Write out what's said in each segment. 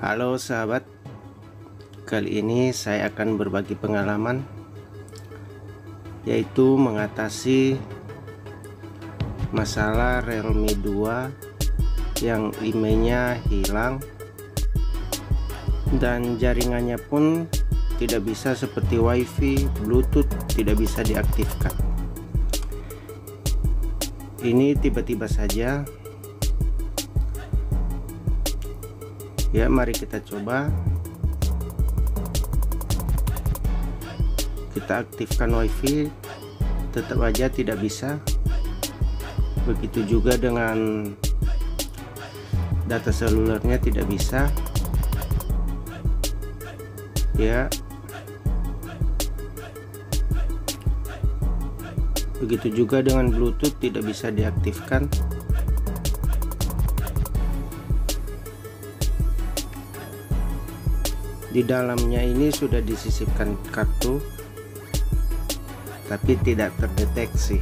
Halo sahabat, kali ini saya akan berbagi pengalaman, yaitu mengatasi masalah Realme 2 yang IMEI-nya hilang dan jaringannya pun tidak bisa seperti WiFi, Bluetooth tidak bisa diaktifkan. Ini tiba-tiba saja. Ya, mari kita coba. Kita aktifkan WiFi, tetap aja tidak bisa. Begitu juga dengan data selulernya tidak bisa. Ya. Begitu juga dengan Bluetooth tidak bisa diaktifkan. Di dalamnya ini sudah disisipkan kartu, tapi tidak terdeteksi.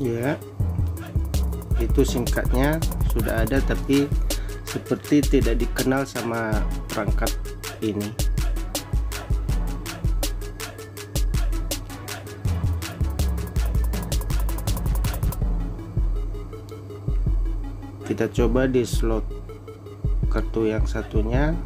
Ya, itu singkatnya sudah ada, tapi seperti tidak dikenal sama perangkat ini. Kita coba di slot kartu yang satunya.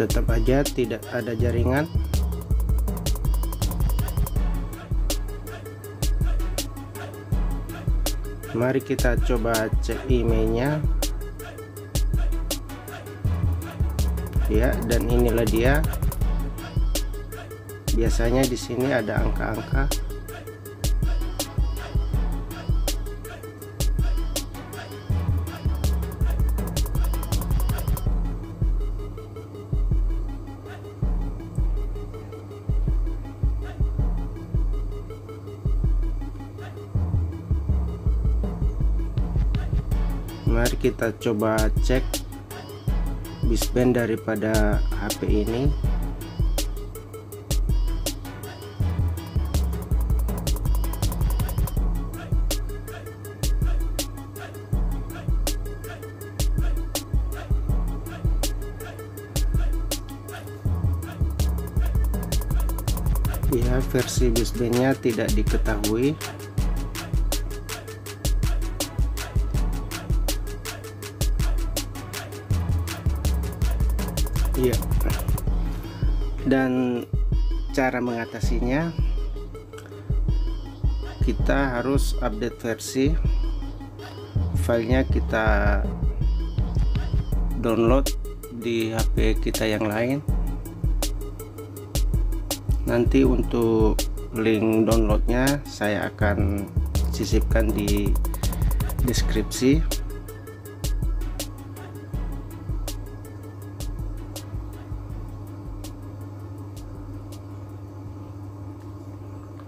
Tetap aja tidak ada jaringan. Mari kita coba cek IMEI-nya. Ya, dan inilah dia. Biasanya di sini ada angka-angka. Mari kita coba cek baseband daripada HP ini. Ya, versi basebandnya tidak diketahui. Ya. Dan cara mengatasinya, kita harus update versi. Filenya kita download di HP kita yang lain. Nanti untuk link downloadnya saya akan sisipkan di deskripsi.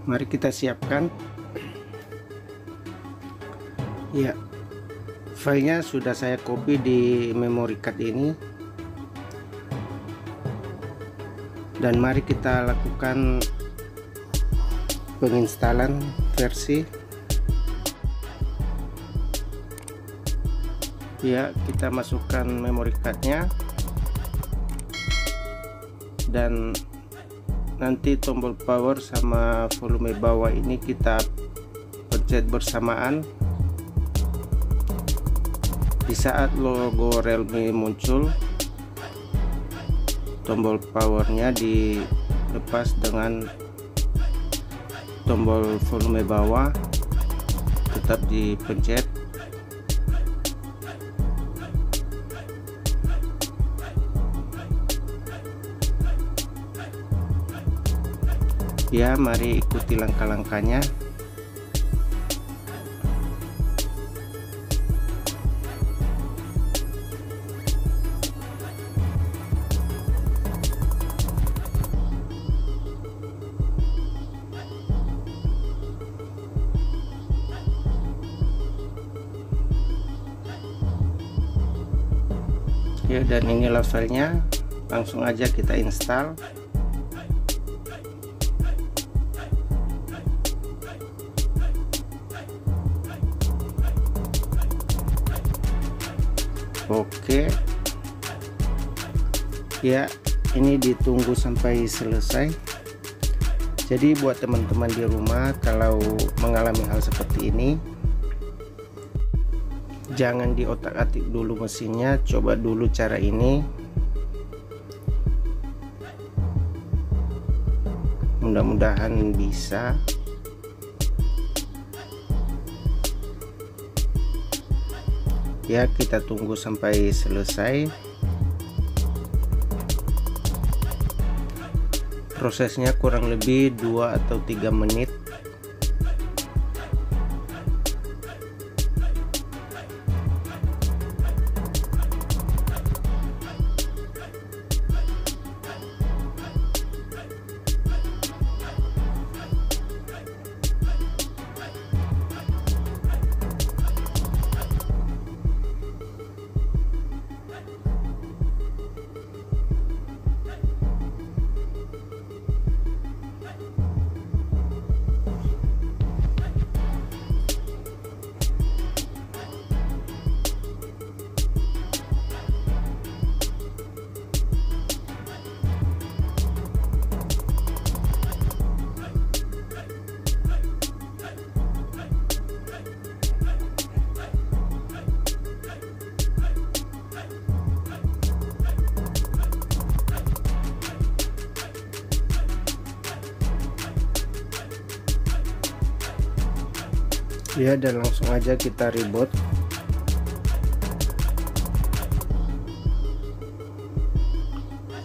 Mari kita siapkan. Ya, filenya sudah saya copy di memory card ini, dan mari kita lakukan penginstalan versi. Ya, kita masukkan memory cardnya, dan nanti tombol power sama volume bawah ini kita pencet bersamaan. Di saat logo Realme muncul, tombol powernya dilepas dengan tombol volume bawah tetap dipencet. Ya, mari ikuti langkah-langkahnya. video, dan ini love filenya. Langsung aja kita install. Oke, ya ini ditunggu sampai selesai. Jadi buat teman-teman di rumah kalau mengalami hal seperti ini, jangan diotak-atik dulu mesinnya, coba dulu cara ini. Mudah-mudahan bisa. Ya, kita tunggu sampai selesai. Prosesnya kurang lebih 2 atau 3 menit. Ya, dan langsung aja kita reboot.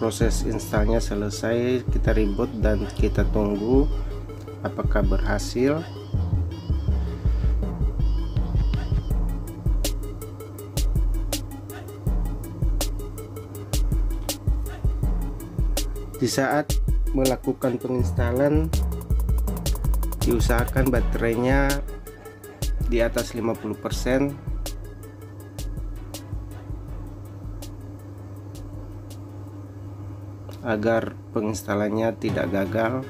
Proses installnya selesai, kita reboot dan kita tunggu apakah berhasil. Di saat melakukan penginstalan, diusahakan baterainya di atas 50%. Agar penginstalannya tidak gagal.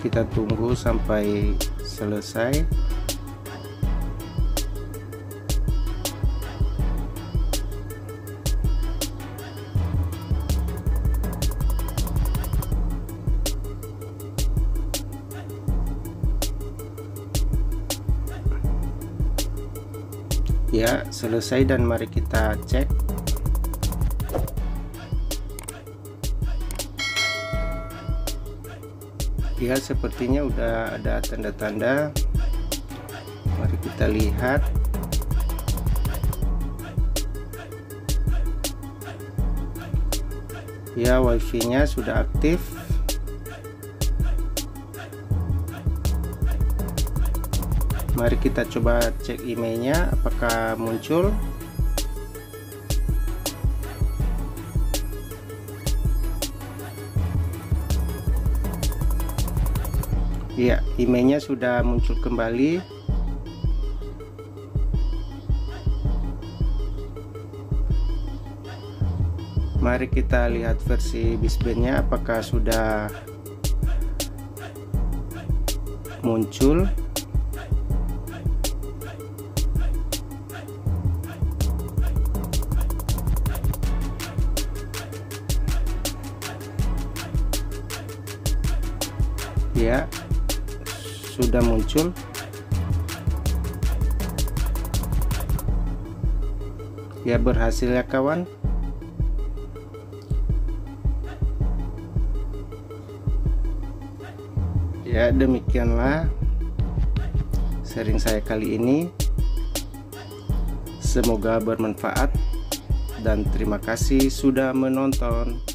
Kita tunggu sampai selesai. Ya, selesai, dan mari kita cek. Ya, sepertinya udah ada tanda-tanda. Mari kita lihat. Ya, wifi-nya sudah aktif. Mari kita coba cek IMEI-nya apakah muncul. Ya, IMEI-nya sudah muncul kembali. Mari kita lihat versi baseband-nya apakah sudah muncul. Ya, sudah muncul. Ya, berhasil ya kawan. Ya, demikianlah sharing saya kali ini. Semoga bermanfaat dan terima kasih sudah menonton.